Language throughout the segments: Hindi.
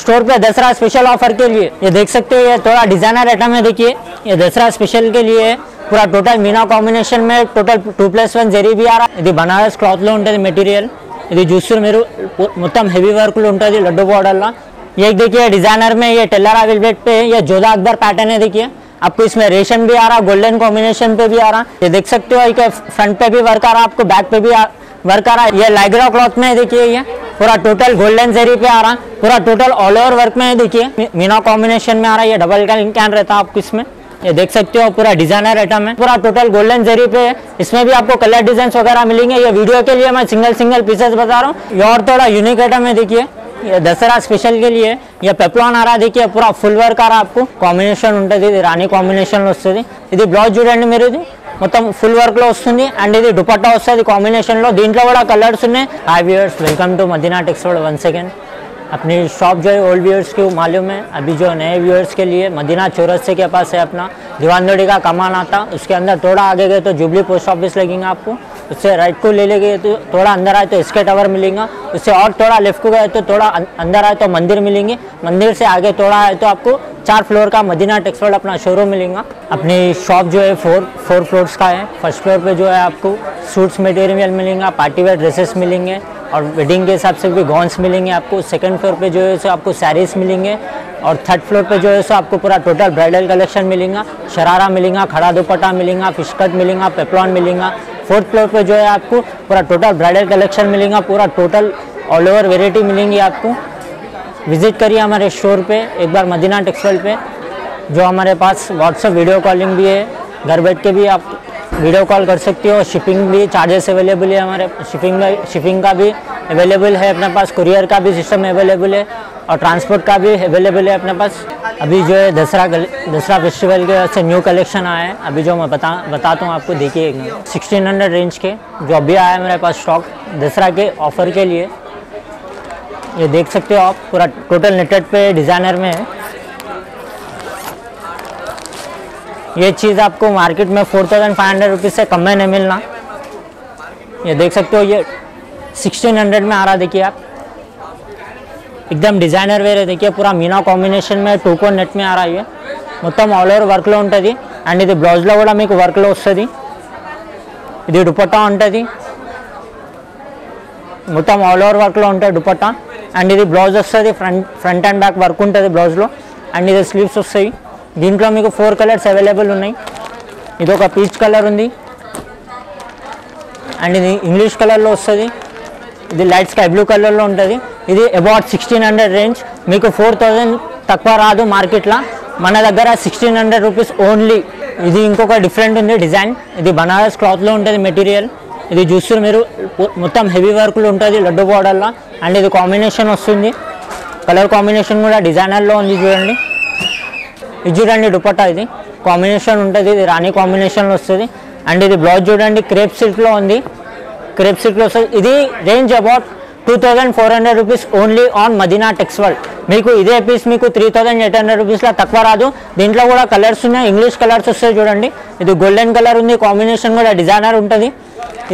स्टोर पे दशहरा स्पेशल ऑफर के लिए। ये देख सकते हो, ये थोड़ा डिजाइनर आइटम है। देखिए ये दशहरा स्पेशल के लिए पूरा टोटल मीना कॉम्बिनेशन में टोटल 2+1 जरी भी आ रहा है। ये बनारस क्लॉथ लो उंटदी मटेरियल, ये जूसूर मेरू मोत्तम हेवी वर्क लो उंटदी लड्डू बॉर्डर। ये देखिए डिजाइनर में ये टेलरा वेलवेट पे है, ये जोधा अकबर पैटर्न है। देखिए आपको इसमें रेशम भी आ रहा, गोल्डन कॉम्बिनेशन पे भी आ रहा। ये देख सकते हो, एक फ्रंट पे भी वर्क आ रहा, आपको बैक पे भी वर्क आ रहा है। ये लाइग्रा क्लॉथ में देखिए, ये पूरा टोटल गोल्डन जरी पे आ रहा, पूरा टोटल ऑल ओवर वर्क में है। देखिए मीना कॉम्बिनेशन में आ रहा है, ये डबल कैन रहता है आपको इसमें। ये देख सकते हो पूरा डिजाइनर आइटम है, पूरा टोटल गोल्डन जरी पे है। इसमें भी आपको कलर डिजाइन वगैरह मिलेंगे। ये वीडियो के लिए मैं सिंगल पीसेस बता रहा हूँ। ये और थोड़ा यूनिक आइटम है। देखिए ये दशहरा स्पेशल के लिए ये पेपलॉन आ रहा है। देखिए पूरा फुल वर्क आ रहा, आपको कांबिनेशन उंटदी रानी कांबिनेशन वस्तुंदी। ఇది బ్లౌజ్ చూడండి మీరు, ఇది మొత్తం ఫుల్ వర్క్ లో వస్తుంది అండ్ ఇది దుపట్టా వస్తుంది కాంబినేషన్ లో। దీంట్లో కూడా కలర్స్ ఉన్నాయి। Hi viewers, welcome to Madina Tex World one second. अपनी शॉप जो है ओल्ड व्यूअर्स को मालूम है, अभी जो नए व्यूअर्स के लिए मदीना चौरस्ते के पास है अपना दीवानदोड़ी का कमान आता। उसके अंदर थोड़ा आगे गए तो जुबली पोस्ट ऑफिस लगेंगे आपको, उससे राइट को ले ले गए तो थोड़ा अंदर आए तो इसके टावर मिलेंगे, उससे और थोड़ा लेफ्ट को गए तो थोड़ा अंदर आए तो मंदिर मिलेंगे, मंदिर से आगे थोड़ा आए तो आपको 4 फ्लोर का मदीना टेक्स वर्ल्ड अपना शोरूम मिलेगा। अपनी शॉप जो है 4 फ्लोर्स का है। फर्स्ट फ्लोर पे जो है आपको सूट्स मटेरियल मिलेंगे, पार्टीवेयर ड्रेसेस मिलेंगे और वेडिंग के हिसाब से भी गॉन्स मिलेंगे आपको। सेकंड फ्लोर पे जो है सो आपको सैरीज मिलेंगे और थर्ड फ्लोर पे जो है सो आपको पूरा टोटल ब्राइडल कलेक्शन मिलेगा। शरारा मिलेगा, खड़ा दुपट्टा मिलेगा, फिश कट मिलेगा, पेपलॉन मिलेगा। फोर्थ फ्लोर पे जो है आपको पूरा टोटल ब्राइडल कलेक्शन मिलेगा, पूरा टोटल ऑल ओवर वेराइटी मिलेंगी आपको। विजिट करिए हमारे स्टोर पर एक बार मदीना टेक्सटाइल पे। जो हमारे पास व्हाट्सअप वीडियो कॉलिंग भी है, घर बैठ के भी आप वीडियो कॉल कर सकते हो। शिपिंग भी चार्जेस अवेलेबल है हमारे, शिपिंग का भी अवेलेबल है अपने पास, कुरियर का भी सिस्टम अवेलेबल है और ट्रांसपोर्ट का भी अवेलेबल है अपने पास। अभी जो है दशहरा फेस्टिवल के वजह से न्यू कलेक्शन आया है। अभी जो मैं बताता हूँ आपको, देखिए 1600 रेंज के जो अभी आया है मेरे पास स्टॉक दशहरा के ऑफर के लिए। ये देख सकते हो आप, पूरा टोटल नेटेड पे डिज़ाइनर में है। ये चीज़ आपको मार्केट में 4500 रुपीज़ से कम में नहीं मिलना। ये देख सकते हो, ये 1600 में आ रहा। देखिए आप एकदम डिज़ाइनर वेयर है। देखिए पूरा मीना कॉम्बिनेशन में टोको नेट में आ रहा है। ये మొత్తం ఆల్ ఓవర్ వర్క్లో ఉంటుంది అండ్ ఇది బ్లౌజ్లో కూడా మీకు వర్క్లో వస్తుంది, ఇది దుపట్టా ఉంటుంది, మొత్తం ఆల్ ఓవర్ వర్క్లో ఉంటుంది దుపట్టా అండ్ ఇది బ్లౌజ్ వస్తుంది, ఫ్రంట్ అండ్ బ్యాక్ వర్క్ ఉంటుంది బ్లౌజ్లో అండ్ ఇది స్లీవ్స్ వస్తాయి। దీంట్లో మీకు 4 కలర్స్ అవైలబుల్ ఉన్నాయి। ఇది ఒక పీచ్ కలర్ ఉంది అండ్ ఇది ఇంగ్లీష్ కలర్లో వస్తుంది, ఇది లైట్ స్కై బ్లూ కలర్లో ఉంటుంది। ఇది అబౌట్ 1600 రేంజ్, మీకు 4000 తక్కువ రాదు మార్కెట్లో, మన దగ్గర 1600 రూపీస్ ఓన్లీ। ఇది ఇంకొక డిఫరెంట్ ఉంది డిజైన్, ఇది బనారస్ క్లాత్లో ఉంటుంది మెటీరియల్, ఇది చూస్తారు మీరు మొత్తం హెవీ వర్క్లో ఉంటుంది లడ్డు బోర్డర్లో అండ్ ఇది కాంబినేషన్ వస్తుంది, కలర్ కాంబినేషన్ కూడా డిజైనర్లో ఉంది చూడండి। ఇది చూడండి దుపట్టా, ఇది కాంబినేషన్ ఉంటుంది, ఇది రాణి కాంబినేషన్లో వస్తుంది అండ్ ఇది బ్లౌజ్ చూడండి క్రేప్ సిల్క్లో ఉంది, క్రేప్ సిల్క్లో వస్తుంది। ఇది range about 2400 rupees only on Madina textile. మీకు ఇదే పీస్ మీకు 3800 రూపీస్లో తక్కువ రాదు। దీంట్లో కూడా కలర్స్ ఉన్నాయి, ఇంగ్లీష్ కలర్స్ వస్తాయి చూడండి। ఇది గోల్డెన్ కలర్ ఉంది, కాంబినేషన్ కూడా డిజైనర్ ఉంటుంది।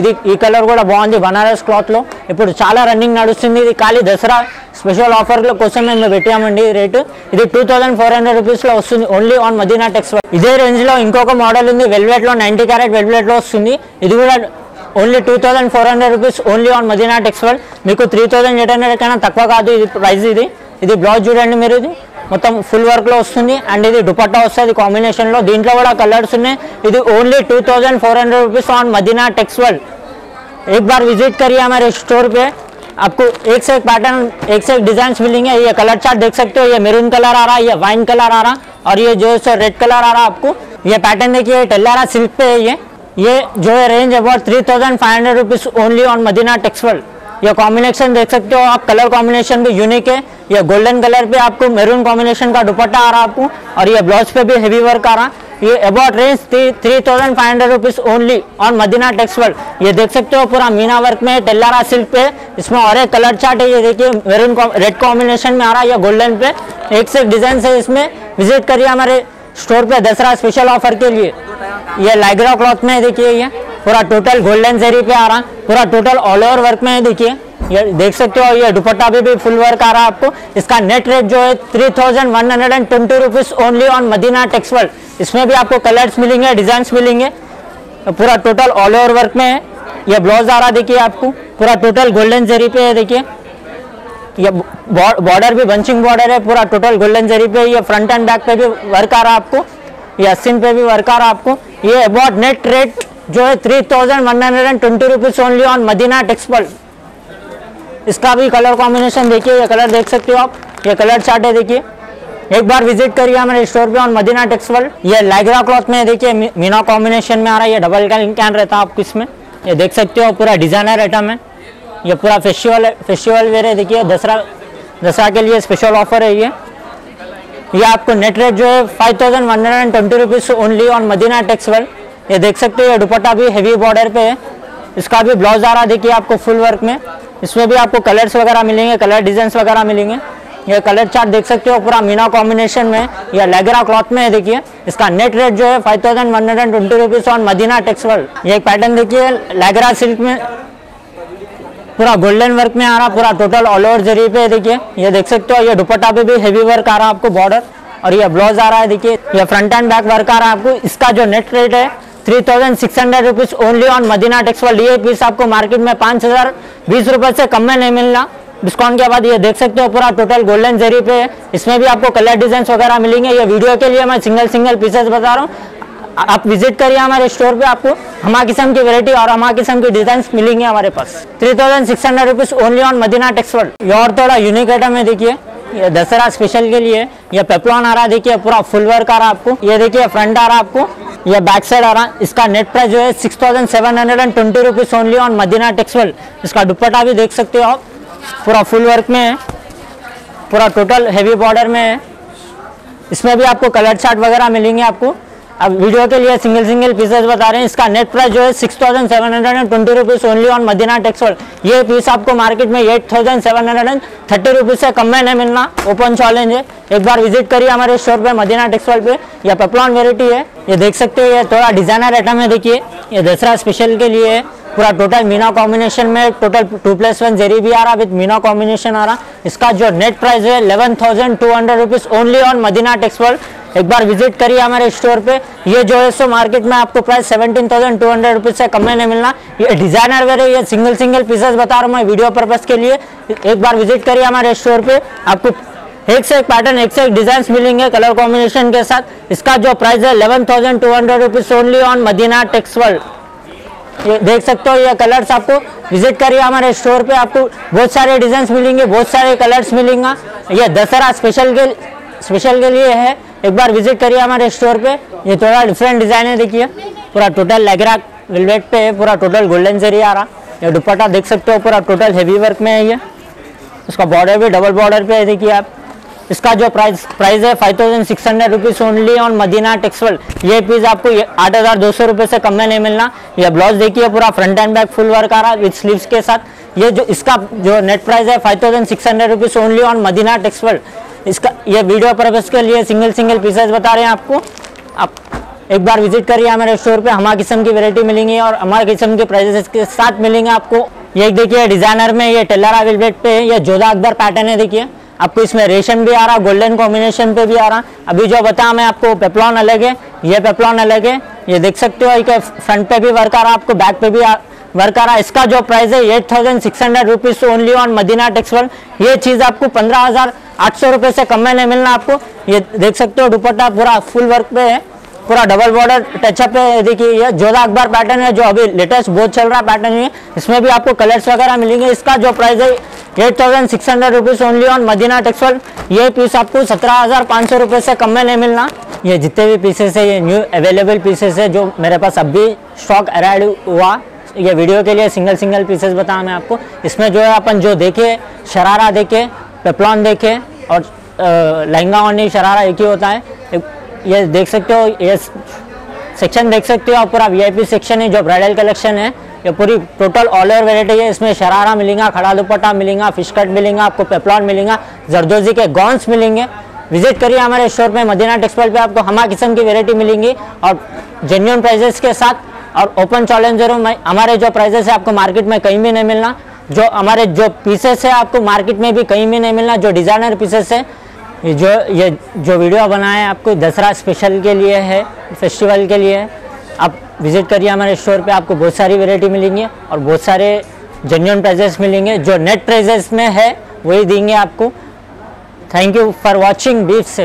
ఇది ఈ కలర్ కూడా బాగుంది బనారస్ క్లాత్లో, ఇప్పుడు చాలా రన్నింగ్ నడుస్తుంది। ఇది ఖాళీ దసరా స్పెషల్ ఆఫర్ల కోసం మేము పెట్టామండి రేటు। ఇది 2400 రూపీస్లో వస్తుంది ఓన్లీ ఆన్ మదీనా టెక్స్టైల్। ఇదే రేంజ్లో ఇంకొక మోడల్ ఉంది వెల్వెట్లో, 90 క్యారెట్ వెల్వెట్లో వస్తుంది। ఇది కూడా only 2400 rupees only on Madina textile, మీకు 3800 కన్నా తక్కువ కాదు ఇది ప్రైస్। ఇది ఇది బ్లౌజ్ చూడండి మీరు, ఇది మొత్తం ఫుల్ వర్క్లో వస్తుంది అండ్ ఇది దుపట్టా వస్తుంది కాంబినేషన్లో। దీంట్లో కూడా కలర్స్ ఉన్నాయి। ఇది only 2400 rupees on Madina textile. एक बार विजिट करिए हमारे स्टोर पे, आपको एक से एक पैटर्न, एक से एक डिजाइन मिलेंगे। ये कलर चार्ट देख सकते हो, ये मेरून कलर आ रहा है, ये वाइन कलर आ रहा और ये जो है सो रेड कलर आ रहा आपको। ये पैटर्न देखिए टेल्लारा सिल्क पे है। ये जो है range about 3500 rupees only on Madina textile. ये कॉम्बिनेशन देख सकते हो आप, कलर कॉम्बिनेशन भी यूनिक है। ये गोल्डन कलर पे आपको मेरून कॉम्बिनेशन का दुपट्टा आ रहा आपको और ये ब्लाउज पे भी हेवी वर्क आ रहा। ये about range 3500 rupees only on Madina textile. ये देख सकते हो पूरा मीना वर्क में टेल्लारा सिल्क पे, इसमें और एक कलर चार्ट है। ये देखिए मेरून रेड कॉम्बिनेशन में आ रहा है, यह गोल्डन पे एक से एक डिजाइन है। इसमें विजिट करिए हमारे स्टोर पे दशहरा स्पेशल ऑफर के लिए। ये लाइग्रा क्लॉथ में देखिए, ये पूरा टोटल गोल्डन जरी पे आ रहा, पूरा टोटल ऑल ओवर वर्क में है। देखिए ये देख सकते हो, ये दुपट्टा भी फुल वर्क आ रहा है आपको। इसका नेट रेट जो है 3120 rupees only on Madina Tex World. इसमें भी आपको कलर्स मिलेंगे, डिजाइंस मिलेंगे, पूरा टोटल ऑल ओवर वर्क में है। ये ब्लाउज आ रहा देखिए आपको, पूरा टोटल गोल्डन जरी पे है। देखिए ये बॉर्डर भी बंचिंग बॉर्डर है, पूरा टोटल गोल्डन जरी पे। ये फ्रंट एंड बैक पे भी वर्क आ रहा है आपको, ये अस्सिन पे भी वर्क आ रहा है आपको। ये अबाउट नेट रेट जो है 3120 rupees only on Madina Tex World. इसका भी कलर कॉम्बिनेशन देखिए, ये कलर देख सकते हो आप, ये कलर चार्ट है। देखिए एक बार विजिट करिए हमारे स्टोर पे ऑन मदीना टेक्स वर्ल्ड। ये लाइग्रा क्लॉथ में देखिए मीना कॉम्बिनेशन में आ रहा है, ये डबल कैन रहता है आपको इसमें। ये देख सकते हो पूरा डिजाइनर आइटम है, ये पूरा फेस्टिवल वेयर है। देखिए दसरा के लिए स्पेशल ऑफर है ये। आपको नेट रेट जो है 5120 rupees only on Madina Tex World. ये देख सकते हो, ये दुपट्टा भी हैवी बॉर्डर पे है। इसका भी ब्लाउज आ रहा देखिए आपको फुल वर्क में। इसमें भी आपको कलर्स वगैरह मिलेंगे, कलर डिजाइंस वगैरह मिलेंगे। ये कलर चार्ट देख सकते हो, पूरा मीना कॉम्बिनेशन में या लेगरा क्लॉथ में है। देखिए इसका नेट रेट जो है 5120 rupees on Madina Tex World. ये पैटर्न देखिए लेगरा सिल्क में, पूरा गोल्डन वर्क में आ रहा, पूरा टोटल ऑल ओवर जरी पे। देखिए ये देख सकते हो, ये दुपट्टा पे भी हैवी वर्क आ रहा है आपको बॉर्डर, और ये ब्लाउज आ रहा है। देखिए ये फ्रंट एंड बैक वर्क आ रहा है आपको। इसका जो नेट रेट है 3600 rupees only on Madina Tex World. ये पीस आपको मार्केट में 5020 रुपये से कम में नहीं मिलना, डिस्काउंट के बाद। ये देख सकते हो पूरा टोटल गोल्डन जरी पे है। इसमें भी आपको कलर डिजाइन वगैरह मिलेंगे। ये वीडियो के लिए मैं सिंगल पीसेस बता रहा हूँ, आप विजिट करिए हमारे स्टोर पे। आपको हमारी किस्म की वैरायटी और हमारी किस्म के डिजाइन मिलेंगे हमारे पास। 3600 rupees only on Madina Tex World. ये और थोड़ा यूनिक आइटम है। देखिए ये दशहरा स्पेशल के लिए ये पेपलॉन आ रहा है। देखिए पूरा फुल वर्क आ रहा है आपको। ये देखिए फ्रंट आ रहा है आपको, ये बैक साइड आ रहा है। इसका नेट प्राइस जो है 6720 rupees only on Madina Tex World. इसका दुपट्टा भी देख सकते हो आप, पूरा फुल वर्क में है, पूरा टोटल हैवी बॉर्डर में है। इसमें भी आपको कलर चार्ट वगैरह मिलेंगे आपको। अब वीडियो के लिए सिंगल पीसेस बता रहे हैं। इसका नेट प्राइस जो है 6720 rupees only on Madina Tex World. ये पीस आपको मार्केट में 8730 रुपीज से कम में नहीं मिलना, ओपन चैलेंज है। एक बार विजिट करिए हमारे स्टोर पे मदीना टेक्स वर्ल्ड पे। यह पेपलॉन वेरायटी है, ये देख सकते हो। ये थोड़ा डिजाइनर आइटम है। देखिए ये दसरा स्पेशल के लिए है, पूरा टोटल मीना कॉम्बिनेशन में, टोटल 2+1 जरी भी आ रहा विद मीना कॉम्बिनेशन आ रहा। इसका जो नेट प्राइस है 11200 rupees only on Madina Tex World. एक बार विजिट करिए हमारे स्टोर पे। ये जो है सो मार्केट में आपको प्राइस 17200 रुपीज से कम में नहीं मिलना। ये डिजाइनर वेयर है, ये सिंगल पीसेस बता रहा हूँ मैं वीडियो पर्पज के लिए। एक बार विजिट करिए हमारे स्टोर पे, आपको एक से एक पैटर्न, एक से एक डिजाइन मिलेंगे कलर कॉम्बिनेशन के साथ। इसका जो प्राइस है 11200 rupees only on Madina Tex World. ये देख सकते हो, ये कलर्स आपको विजिट करिए हमारे स्टोर पे, आपको बहुत सारे डिजाइन मिलेंगे, बहुत सारे कलर्स मिलेंगे। ये दशहरा स्पेशल के लिए है, एक बार विजिट करिए हमारे स्टोर पे। ये थोड़ा डिफरेंट डिजाइन है। देखिए पूरा टोटल लेगरा वेलवेट पे है, पूरा टोटल गोल्डन जरी आ रहा। ये दुपट्टा देख सकते हो, पूरा टोटल हैवी वर्क में है। ये इसका बॉर्डर भी डबल बॉर्डर पे है। देखिए आप, इसका जो प्राइस है 5600 rupees only on Madina Tex World. ये पीस आपको 8200 रुपये से कम में नहीं मिलना। यह ब्लाउज देखिए पूरा front and back full work आ रहा है विथ स्लीव्स के साथ। ये जो इसका जो नेट प्राइस है 5600 rupees only on Madina Tex World. इसका ये वीडियो पर्पज के लिए सिंगल पीसेस बता रहे हैं आपको। आप एक बार विजिट करिए हमारे स्टोर पे, हमारे किस्म की वैरायटी मिलेंगी और हमारे किस्म के प्राइजेस के साथ मिलेंगे आपको। ये देखिए डिजाइनर में, ये टेलरा वेलवेट पे है, यह जोधा अकबर पैटर्न है। देखिए आपको इसमें रेशम भी आ रहा, गोल्डन कॉम्बिनेशन पे भी आ रहा। अभी जो बताया मैं आपको, पेपलॉन अलग है, ये पेपलॉन अलग है। ये देख सकते हो, एक फ्रंट पे भी वर्क आ रहा आपको, बैक पे भी वर्क आ रहा। इसका जो प्राइस है 8600 rupees only on Madina Tex World. ये चीज़ आपको 15800 रुपये से कम में नहीं मिलना आपको। ये देख सकते हो, दुपट्टा पूरा फुल वर्क पे है, पूरा डबल बॉर्डर टचअप है। देखिए ये जोधा अकबर पैटर्न है, जो अभी लेटेस्ट बहुत चल रहा पैटर्न है। इसमें भी आपको कलर्स वगैरह मिलेंगे। इसका जो प्राइस है 8600 rupees only on Madina Tex World. ये पीस आपको 17500 रुपये से कम में नहीं मिलना। ये जितने भी पीसेस है, ये न्यू अवेलेबल पीसेस है जो मेरे पास अभी स्टॉक अराइव हुआ। ये वीडियो के लिए सिंगल पीसेस बताया मैं आपको। इसमें जो है अपन जो देखे, शरारा देखे, पेपलॉन देखे और लहंगा ओढ़नी शरारा एक ही होता है। ये देख सकते हो, ये सेक्शन देख सकते हो आप, पूरा VIP सेक्शन है जो ब्राइडल कलेक्शन है। ये पूरी टोटल ऑल ओवर वेरायटी है। इसमें शरारा मिलेगा, खड़ा दुपट्टा मिलेगा, फिश कट मिलेगा आपको, पेपलॉन मिलेगा, जरदोजी के गॉन्स मिलेंगे। विजिट करिए हमारे स्टोर पे मदीना टेक्सटाइल पे, आपको हमारी किस्म की वेरायटी मिलेंगी और जेन्युइन प्राइजेस के साथ और ओपन चैलेंजरों में। हमारे जो प्राइजेस है आपको मार्केट में कहीं भी नहीं मिलना। जो हमारे जो पीसेस है आपको मार्केट में भी कहीं में नहीं मिलना, जो डिज़ाइनर पीसेस है। ये जो वीडियो बनाए आपको दसरा स्पेशल के लिए है, फेस्टिवल के लिए। आप विज़िट करिए हमारे स्टोर पे, आपको बहुत सारी वेराइटी मिलेंगी और बहुत सारे जेन्युइन प्राइजेस मिलेंगे। जो नेट प्राइजेस में है वही देंगे आपको। थैंक यू फॉर वॉचिंग बीफ से।